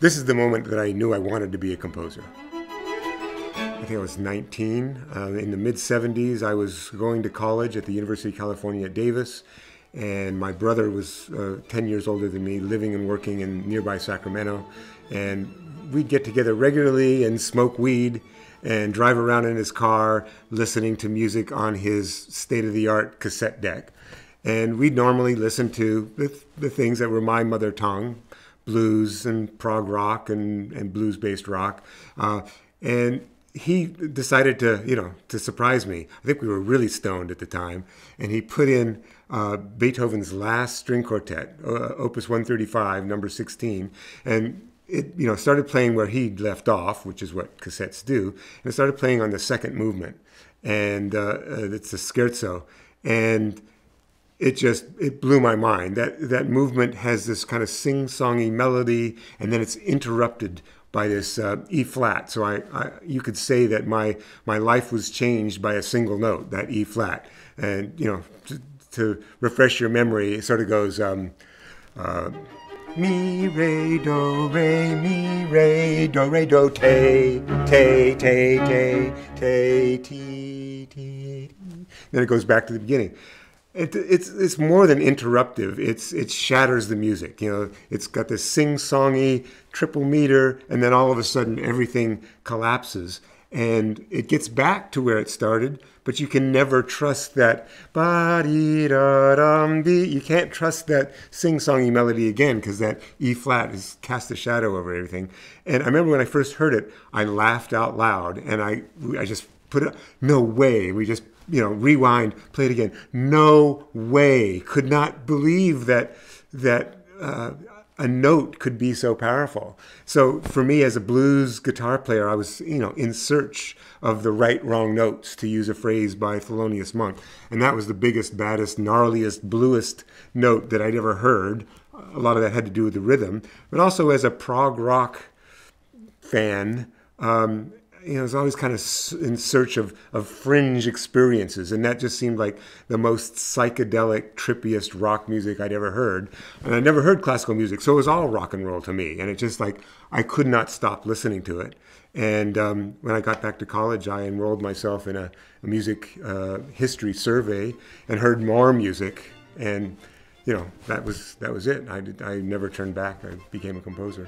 This is the moment that I knew I wanted to be a composer. I think I was 19. In the mid-70s, I was going to college at the University of California at Davis, and my brother was 10 years older than me, living and working in nearby Sacramento. And we'd get together regularly and smoke weed and drive around in his car listening to music on his state-of-the-art cassette deck. And we'd normally listen to the things that were my mother tongue, blues and prog rock and blues-based rock. And he decided to, to surprise me. I think we were really stoned at the time. And he put in Beethoven's last string quartet, Opus 135, number 16. And it, started playing where he'd left off, which is what cassettes do. And it started playing on the second movement. And it's a scherzo. And it blew my mind. That movement has this kind of sing-songy melody, and then it's interrupted by this E-flat. So you could say that my life was changed by a single note, that E-flat. And to refresh your memory, it sort of goes mi re do te te te te te ti ti. Then it goes back to the beginning. It's more than interruptive. It shatters the music. It's got this sing-songy triple meter, and then all of a sudden everything collapses, and it gets back to where it started. But you can never trust that ba-dee-da-dum-dee. You can't trust that sing-songy melody again, because that E flat is cast a shadow over everything. And I remember when I first heard it, I laughed out loud, and I just put it. No way. We just. Rewind, play it again. No way. Could not believe that a note could be so powerful. So for me as a blues guitar player, I was, in search of the right, wrong notes, to use a phrase by Thelonious Monk. And that was the biggest, baddest, gnarliest, bluest note that I'd ever heard. A lot of that had to do with the rhythm. But also as a prog rock fan, I was always kind of in search of fringe experiences, and that just seemed like the most psychedelic, trippiest rock music I'd ever heard. And I never heard classical music, so it was all rock and roll to me, and it just I could not stop listening to it. And when I got back to college, I enrolled myself in a music history survey and heard more music, and that was it. I never turned back. I became a composer.